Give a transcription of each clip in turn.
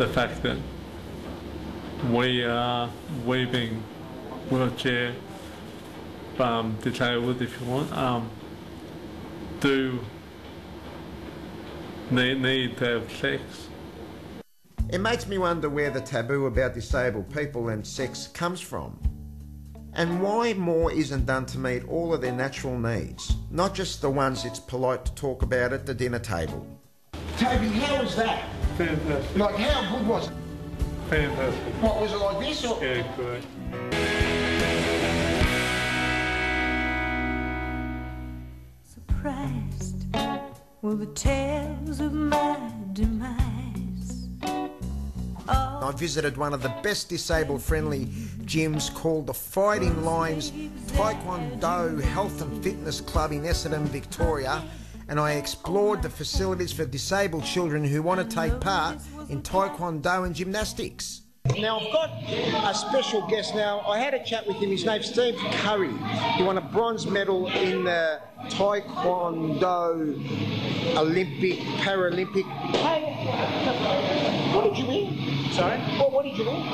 the fact that we are weaving wheelchair disabled, if you want, do need to have sex. It makes me wonder where the taboo about disabled people and sex comes from, and why more isn't done to meet all of their natural needs, not just the ones it's polite to talk about at the dinner table. Toby, how was that? Fantastic. Like, how good was it? Fantastic. What, was it like this or...? Yeah, correct. Surprised were the tales of my demise. I visited one of the best disabled-friendly gyms called the Fighting Lions Taekwondo Health and Fitness Club in Essendon, Victoria, and I explored the facilities for disabled children who want to take part in Taekwondo and gymnastics. Now, I've got a special guest now. I had a chat with him. His name's Steve Curry. He won a bronze medal in the Taekwondo Olympic, Paralympic. Hey, what did you win? Sorry? What did you win?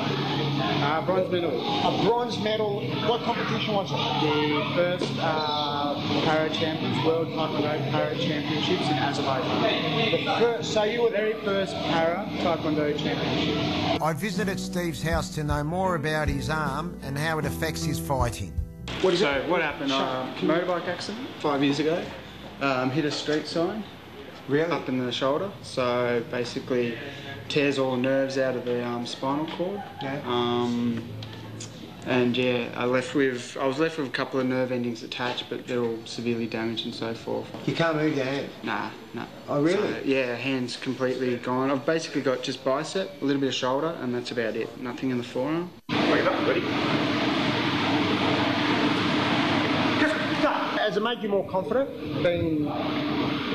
Bronze medal. A bronze medal. What competition was it? The first Para Champions, World Taekwondo Para Championships in Azerbaijan. So you were the very first Para Taekwondo Championship. I visited Steve's house to know more about his arm and how it affects his fighting. What happened? Motorbike accident 5 years ago. Hit a street sign. Really? Up in the shoulder. So basically tears all the nerves out of the spinal cord. Yeah. And yeah, I was left with a couple of nerve endings attached, but they're all severely damaged and so forth. You can't move your hand? Nah, no. Nah. Oh really? So, yeah, hand's completely gone. I've basically got just bicep, a little bit of shoulder, and that's about it. Nothing in the forearm. Wake up, ready? Does it make you more confident being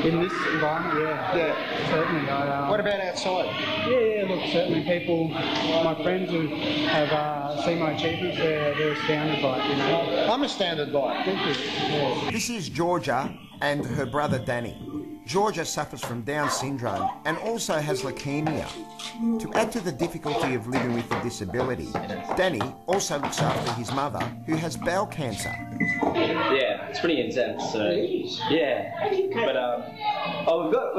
in this environment? Yeah, yeah. Certainly. What about outside? Yeah, yeah, look, certainly people, my friends who have seen my achievements, they're astounded by it, you know. I'm astounded by it. Thank you. Yeah. This is Georgia and her brother Danny. Georgia suffers from Down syndrome and also has leukemia. To add to the difficulty of living with the disability, Danny also looks after his mother, who has bowel cancer. Yeah, it's pretty intense. So, yeah, but I've got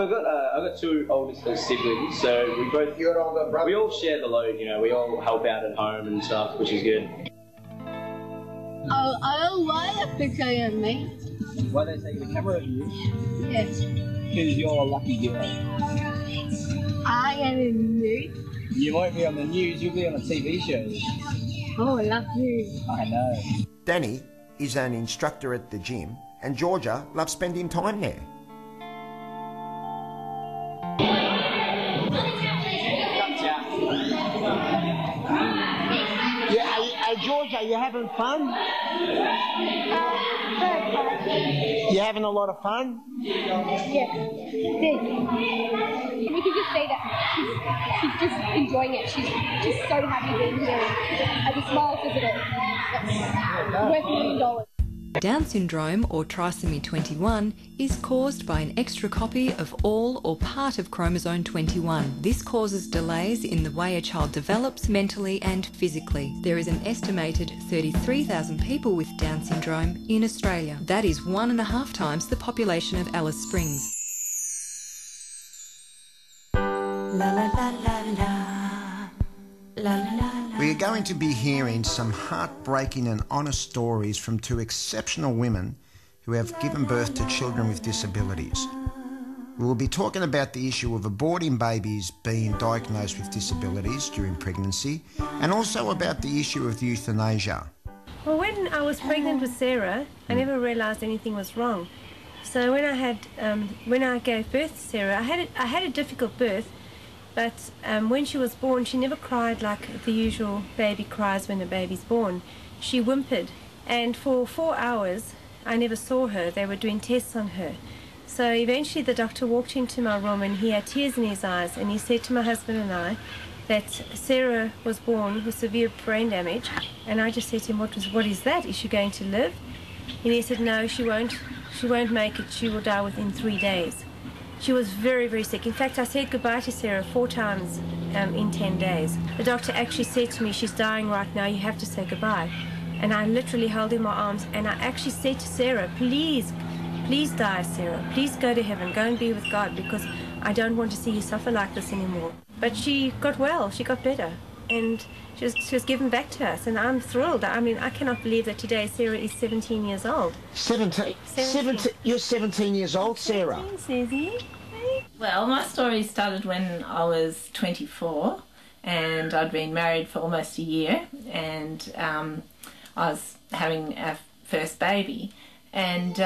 two older siblings, so we both we all share the load. You know, we all help out at home and stuff, which is good. Oh, I don't like a picture of me. Why they take the camera of you? Yes. Because you're a lucky girl. I am in the news. You won't be on the news. You'll be on a TV show. Oh, I love you. I know. Danny is an instructor at the gym, and Georgia loves spending time there. Yeah, Georgia, you having fun? You having a lot of fun? Yeah. And you can just see that she's just enjoying it. She's just so happy being here. I just smile because of it. Down syndrome, or trisomy 21, is caused by an extra copy of all or part of chromosome 21. This causes delays in the way a child develops mentally and physically. There is an estimated 33,000 people with Down syndrome in Australia. That is 1.5 times the population of Alice Springs. La la la la la. La la la. We're going to be hearing some heartbreaking and honest stories from two exceptional women who have given birth to children with disabilities. We will be talking about the issue of aborting babies being diagnosed with disabilities during pregnancy, and also about the issue of euthanasia. Well, when I was pregnant with Sarah, I never realised anything was wrong. So when I gave birth to Sarah, I had a difficult birth. But when she was born, she never cried like the usual baby cries when a baby's born. She whimpered, and for 4 hours I never saw her. They were doing tests on her. So eventually the doctor walked into my room and he had tears in his eyes, and he said to my husband and I that Sarah was born with severe brain damage, and I just said to him, what is that? Is she going to live? And he said, no, she won't make it. She will die within 3 days. She was very, very sick. In fact, I said goodbye to Sarah 4 times in 10 days. The doctor actually said to me, she's dying right now, you have to say goodbye. And I literally held in my arms, and I actually said to Sarah, please, please die, Sarah. Please go to heaven, go and be with God, because I don't want to see you suffer like this anymore. But she got well, she got better, and she was given back to us, and I'm thrilled. I mean, I cannot believe that today Sarah is 17 years old. 17? You're 17 years old, Sarah. 17, Susie. Well, my story started when I was 24, and I'd been married for almost a year, and I was having our first baby. And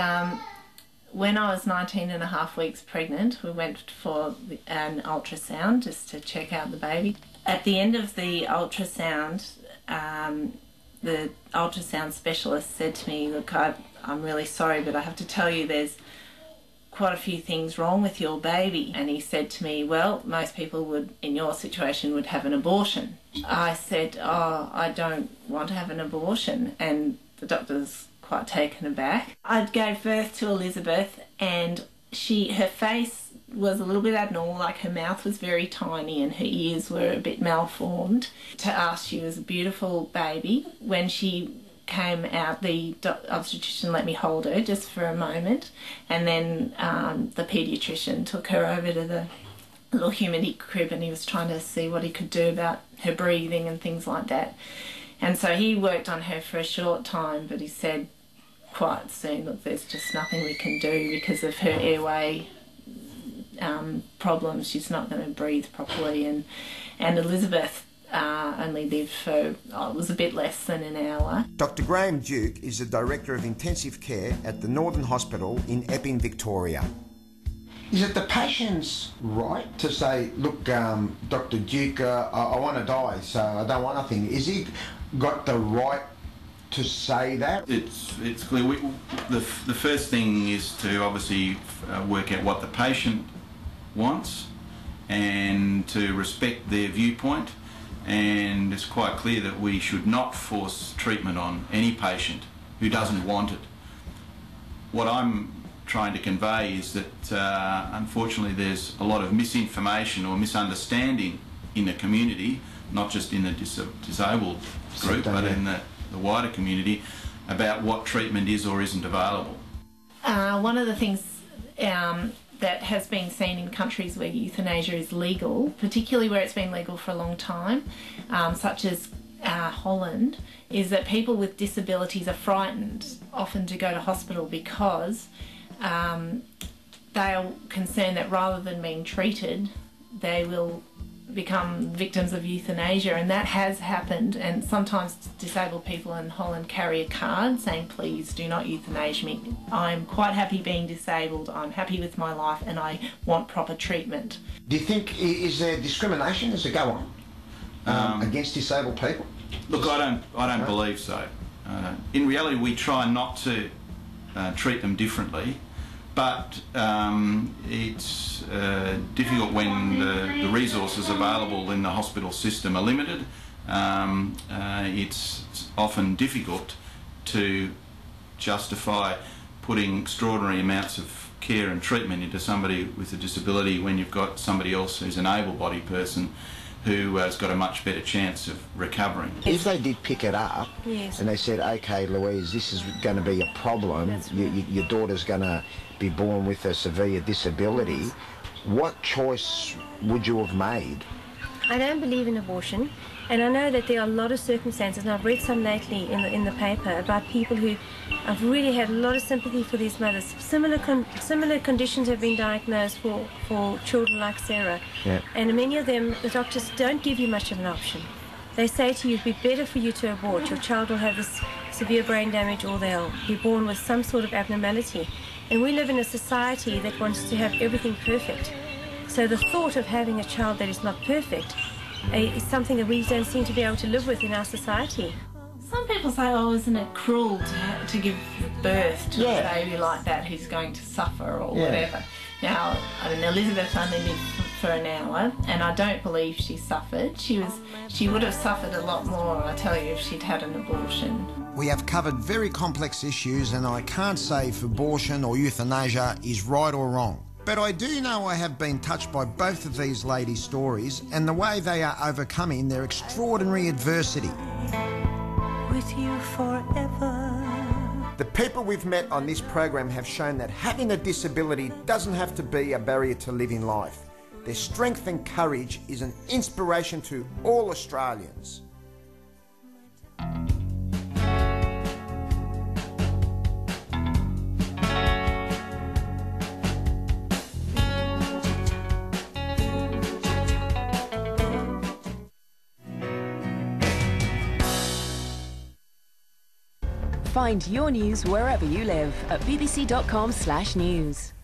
when I was 19 and a half weeks pregnant, we went for an ultrasound just to check out the baby. At the end of the ultrasound specialist said to me, look, I'm really sorry, but I have to tell you there's quite a few things wrong with your baby. And he said to me, well, most people would, in your situation, would have an abortion. I said, oh, I don't want to have an abortion. And the doctor's quite taken aback. I gave birth to Elizabeth, and her face was a little bit abnormal, like her mouth was very tiny and her ears were a bit malformed. To us, she was a beautiful baby. When she came out, the obstetrician let me hold her just for a moment, and then the paediatrician took her over to the little humidity crib, and he was trying to see what he could do about her breathing and things like that. And so he worked on her for a short time, but he said quite soon, look, there's just nothing we can do because of her airway problems. She's not going to breathe properly. And Elizabeth only lived for, it was a bit less than an hour. Dr Graham Duke is the Director of Intensive Care at the Northern Hospital in Epping, Victoria. Is it the patient's right to say, look, Dr Duke, I want to die, so I don't want nothing? Is he got the right to say that? It's clear. The first thing is to obviously work out what the patient wants and to respect their viewpoint. And it's quite clear that we should not force treatment on any patient who doesn't want it. What I'm trying to convey is that unfortunately there's a lot of misinformation or misunderstanding in the community, not just in the disabled group, but in the wider community, about what treatment is or isn't available. One of the things that has been seen in countries where euthanasia is legal, particularly where it's been legal for a long time, such as Holland, is that people with disabilities are frightened often to go to hospital because they are concerned that rather than being treated, they will become victims of euthanasia. And that has happened, and sometimes disabled people in Holland carry a card saying, please do not euthanize me, I'm quite happy being disabled, I'm happy with my life and I want proper treatment. Do you think, is there discrimination as it go on against disabled people? Look, I don't believe so. In reality we try not to treat them differently. But it's difficult when the resources available in the hospital system are limited. It's often difficult to justify putting extraordinary amounts of care and treatment into somebody with a disability when you've got somebody else who's an able-bodied person who has got a much better chance of recovering. If they did pick it up, yes, and they said, okay, Louise, this is going to be a problem, right, your daughter's going to be born with a severe disability, what choice would you have made? I don't believe in abortion, and I know that there are a lot of circumstances, and I've read some lately in the paper about people who I've really had a lot of sympathy for these mothers. Similar conditions have been diagnosed for children like Sarah, yeah, and many of them, the doctors don't give you much of an option. They say to you, it'd be better for you to abort. Your child will have this severe brain damage, or they'll be born with some sort of abnormality. And we live in a society that wants to have everything perfect. So the thought of having a child that is not perfect is something that we don't seem to be able to live with in our society. Some people say, oh, isn't it cruel to give birth to, yeah, a baby like that who's going to suffer or, yeah, whatever. Now, I mean, Elizabeth only lived for an hour, and I don't believe she suffered. She would have suffered a lot more, I tell you, if she'd had an abortion. We have covered very complex issues, and I can't say if abortion or euthanasia is right or wrong. But I do know I have been touched by both of these ladies' stories and the way they are overcoming their extraordinary adversity. With you forever. The people we've met on this program have shown that having a disability doesn't have to be a barrier to living life. Their strength and courage is an inspiration to all Australians. Find your news wherever you live at bbc.com/news.